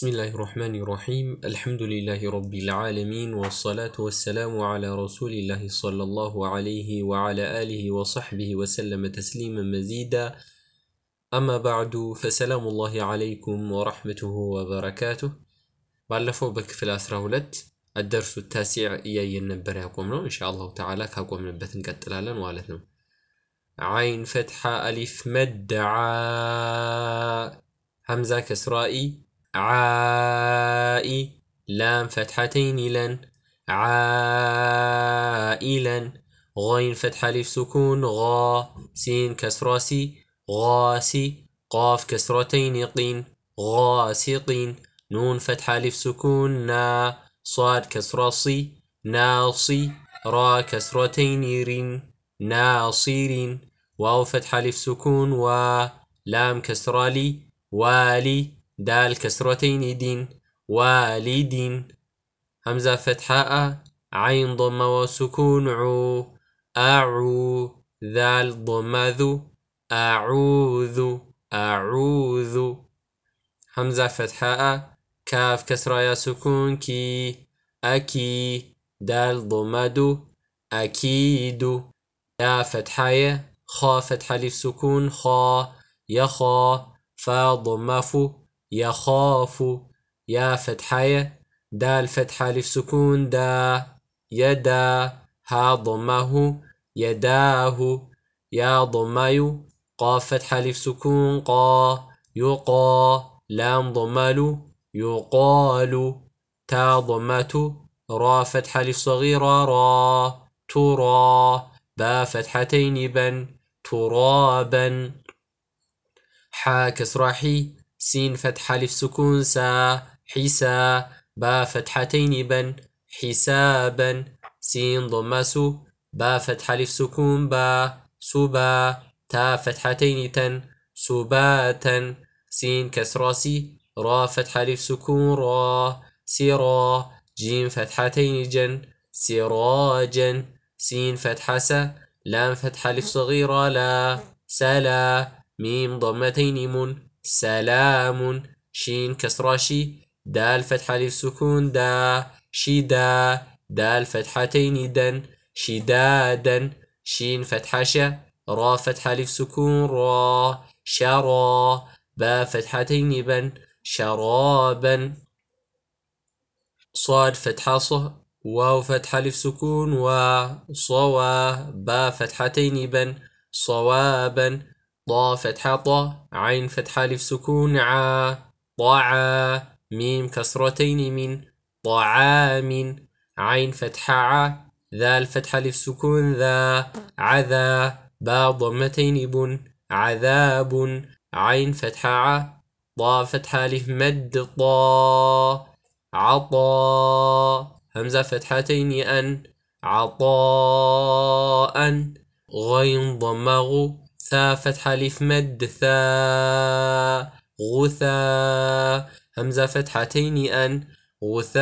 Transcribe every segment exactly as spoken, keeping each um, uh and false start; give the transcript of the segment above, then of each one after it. بسم الله الرحمن الرحيم. الحمد لله رب العالمين، والصلاة والسلام على رسول الله صلى الله عليه وعلى آله وصحبه وسلم تسليما مزيدا، أما بعد، فسلام الله عليكم ورحمته وبركاته. بعلفو بك في الأسرولت الدرس التاسع إياي نبر يقومنا إن شاء الله تعالى كقومنا بثن كتلالا والتنا عين فتحة ألف مد عاء همزة كسرائي عائي لام فتحتين لن عائلا غين فتحة لف سكون غا سين كسراسي غاسي قاف كسرتين قين غاسي قين نون فتحة لف سكون نا صاد كسراسي ناصي را كسرتين رين ناصيرين واو فتحة لف سكون و لام كسرالي والي دال كسرتين دين والدين همزة فتحاء عين ضم وسكون عو أعو ذال ضم ذو أعوذ أعوذ همزة فتحاء كاف كسرة سكون كي أكي دال ضم دو أكيد يا فتحاء خا فتحة لف سكون خا يخا فا ضم فو يخاف يا فتحة دال فتحة لف سكون دا يدا ها ضمه يداه يا ضمي قاف فتحة لف سكون قا يقا لام ضمل يقال تا ضمة را فتحة لف صغيرة را ترى با فتحتين بن ترابا حا كسرة حي سين فتحة لف سكون سا حسا با فتحتين بن حسابا سين ضم سو با فتحة لف سكون با سبا تا فتحتين تن سباتا سين كسرة سي را فتحة لف سكون را سرا جيم فتحتين جن سراجا سين فتحة سا لام فتحة لف صغيرة لا سلا ميم ضمتين من سلام شين كسرة شي دال فتحة لف سكون دا شدا دال فتحتين دن شدادا شين فتحة شا را فتحة لف سكون را شرا با فتحتين بن شرابا صاد فتحة صه واو فتحة لف سكون وصوا با فتحتين بن صوابا ضا فتحة طا عين فتحة لف سكون عا طاعا ميم كسرتين من طعام عين فتحة عا ذال فتحة لف سكون ذا عذا با ضمتين بن عذاب عين فتحة عا ضا فتحة لف مد طا عطا همزة فتحتين أن عطاء غين ضمغ ثا فتحة لف مد ثا غثا همزة فتحتين أن غثاء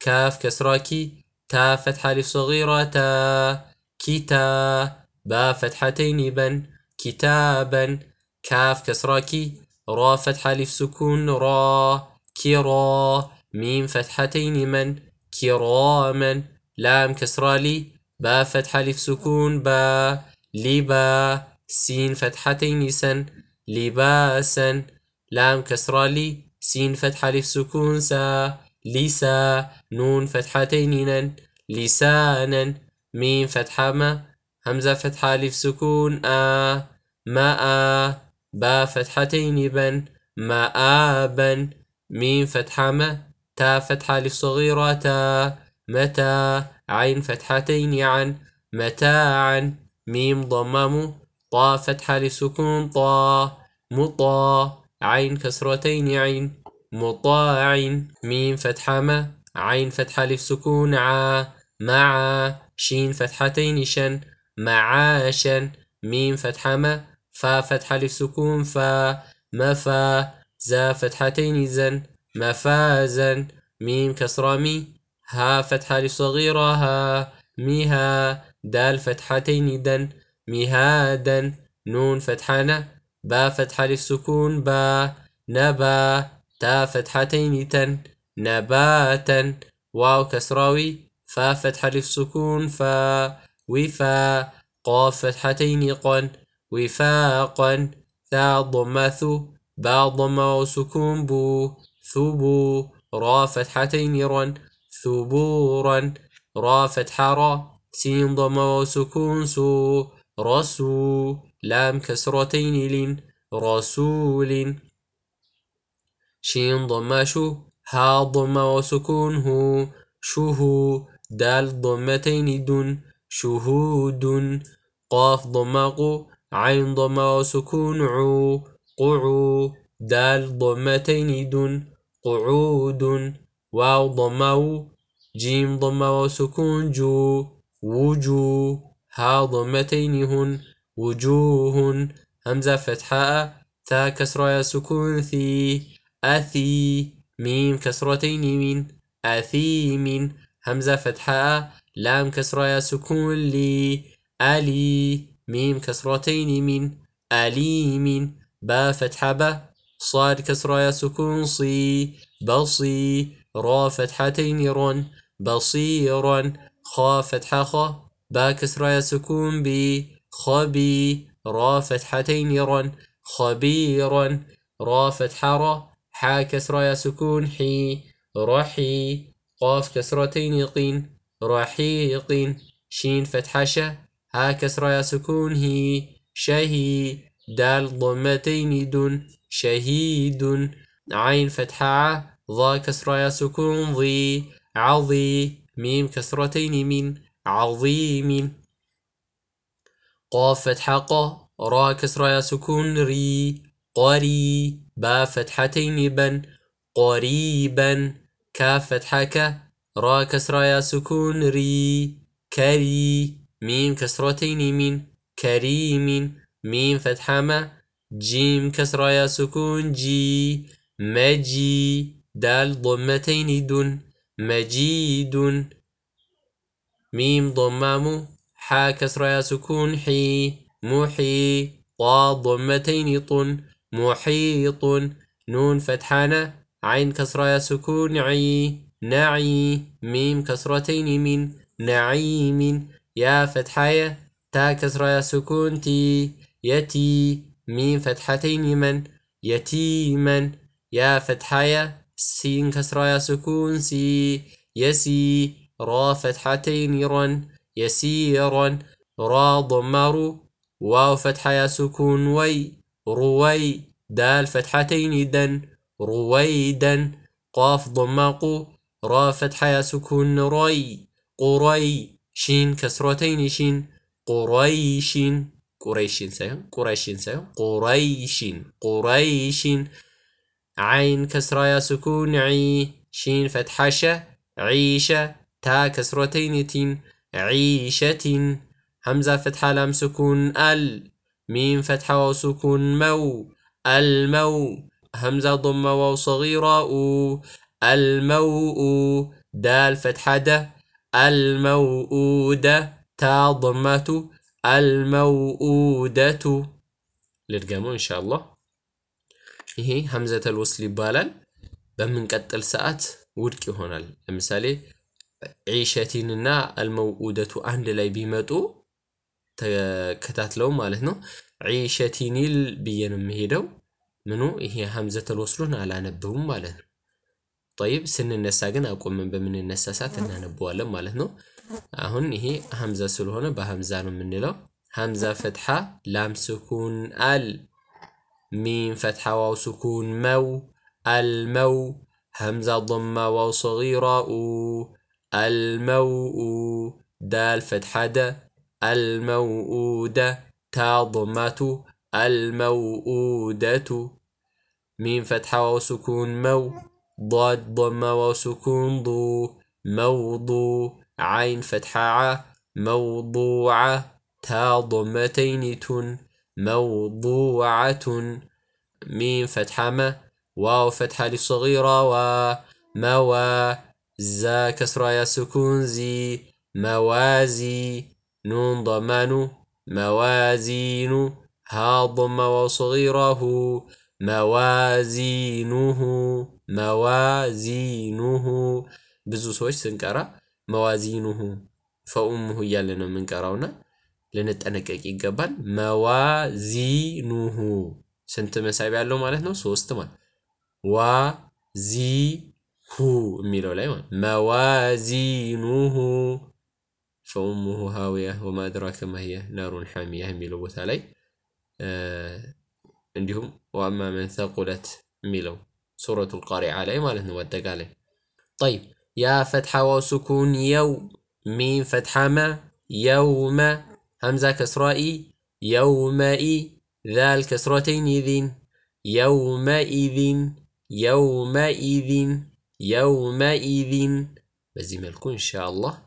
كاف كسرة كي تا فتحة لف صغيرة تا كتا با فتحتين بن كتابا كاف كسرة كي را فتحة لف سكون را كرا ميم فتحتين من كراما لام كسرة لي با فتحة لف سكون با لبا سين فتحتين سن لباسا لام كسرة لي سين فتحة لف سكون سا لسا نون فتحتين نن لسانا ميم فتحة ما همزة فتحة لف سكون آ ماء با فتحتين بن مآبا ميم فتحة ما تا فتحة لف صغيرة تا متى عين فتحتين عن متاعا ميم ضمم طا فتحة لسكون طا مطا عين كسرتين عين مطاع ميم فتحة ما عين فتحة لسكون ع مع شين فتحتين شن معاشا ميم فتحة ما فا فتحة لسكون فا مفا زا فتحتين زن مفازا ميم كسرة مي ها فتحة لصغيرة ها مها دال فتحتين دن مهادا نون فتحنا با فتحة للسكون با نبا تا فتحتين تن نباتا، واو كسراوي، فا فتحة للسكون فا، وفا قاف فتحتين قن وفاقا، ثا ضمة ثو، با ضمة وسكون بو، ثبو را فتحتين رن ثبورا، را فتحة را، سين ضمة وسكون سو، رسو، لام كسرتين لن رسول، شين ضمة شو، ها ضمة وسكون هو، شهو، دال ضمتين دن شهود، قاف ضمة قو، عين ضمة وسكون عو، قعو، دال ضمتين دن قعود، واو ضمة جيم ضمة وسكون جو، وجو، ها ضمتين هن وجوه، همزة فتحة، ثا كسرة سكون ثي، أثي، ميم كسرتين من أثيم، همزة فتحة، لام كسرة سكون لي، ألي، ميم كسرتين من أليم، با فتحة با، صاد كسرة سكون صي، بصي، را فتحتين رن بصيرا، خا فتحة خا، با كسرة سكون بي، خبي، را فتحتين رن خبيرا، را فتحة را، حا كسرة سكون حي، رحي، قاف كسرتين قين رحيق، شين فتحة شا، ها كسرة سكون هي، شهي، دال ضمتين دن شهيد، عين فتحة، ضا كسرة سكون ضي، عضي، ميم كسرتين من عظيم، قاف فتحة قا، را كسرة سكون ري، قري، با فتحتين بن قريبا، كاف فتحة كا، را كسرة سكون ري، كري، ميم كسرتين من كريم، ميم فتحة ما، جيم كسرة سكون جي، مجي، دال ضمتين دن مجيد، ميم ضمامو، حا كسرة سكون حي، محي، طا ضمتين طن محيط، نون فتحانا، عين كسرة سكون عي، نعي، ميم كسرتين من نعيم، يا فتحايا، تا كسرة سكون تي، يتي، ميم فتحتين من يتيما، يا فتحايا، سين كسرة سكون سي، يسي، را فتحتين رن يسيرا، را ضمر، واو فتحة سكون وي، روي، دال فتحتين دن رويدا، قاف ضماق، را فتحة سكون ري، قري، شين كسرتين شين قريشين قريشين سيهم قريشين سيهم قريشين قريشين، عين كسرة سكون عي، شين فتحة شا، عيشة، تا كسرتين تين عيشة، همزة فتحة لام سكون ال، ميم فتحة وسكون مو، المو، همزة ضمة واو صغيرة او، المو، دال فتحة د، الموؤودة، تا ضمة الموؤودة، نرجمو ان شاء الله. هي همزة الوصل بالا، بمنقطع ساعات ودك هونال، مثالي عيشتيننا الموؤودة عند لا بيمطو كتاتلو معناتنو، عيشتينيل بيين مهيدو منو هي همزة الوصلون على نبهم معناتنو. طيب سننسى جن اقوم من بمننسى ساعات ننبوالن معناتنو. اهون هي همزة سلهونه بهمزة نو منلو، همزة فتحة لام سكون ال، ميم فتحة واو سكون مو، المو، همزة ضمة واو صغيرة او، الموء، دال فتحة د، الموؤودة، تا ضمة الموؤودة، ميم فتحة وسكون مو، ضاد ضمة وسكون ضو، موضوع، عين فتحة ع، موضوعة، تا ضمتين تن موضوعة، ميم فتحة ما، واو فتحة للصغيرة و، موا، زا كسرة سكون زي، موازي، نون ضمان موازين، ها ضم وصغيره موازينه موازينه بزو سوش سنكرا موازينه فأمه يالنا من كراونا لنتأنكك يقبل موازينه سنت مسايب علوم عليهنا سوستمان وازينه ميلو لايوان موازينه فأمه هاوية وما أدراك ما هي نار حامية ميلو بوثالي آه عندهم وأما من ثقلت ميلو سورة القارعة عليه ما لهن ودق عليه. طيب يا فتحة وسكون يو مين فتحة ما يوم همزة كسرائي يومئ ذا الكسرتين إذن يومئذ يومئذ يومئذ بزي ملكو إن شاء الله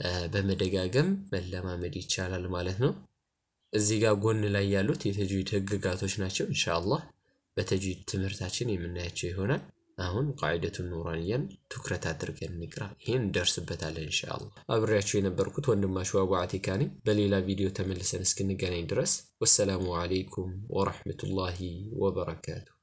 آه بمدقاقم بلا ما مديت شعلال ما لهن الزيجا قون لا يالو تتجويد هجقاتوش ناتشو إن شاء الله بتجويد تمرتاتشين من هاتشي هنا أهون قاعدة نورانيا تكرة تركيا نقرأ هين درس بتاله إن شاء الله أبرياتشي نبركوت وندما شوى وعتكاني بليلا فيديو تملسنسكن نقاني درس والسلام عليكم ورحمة الله وبركاته.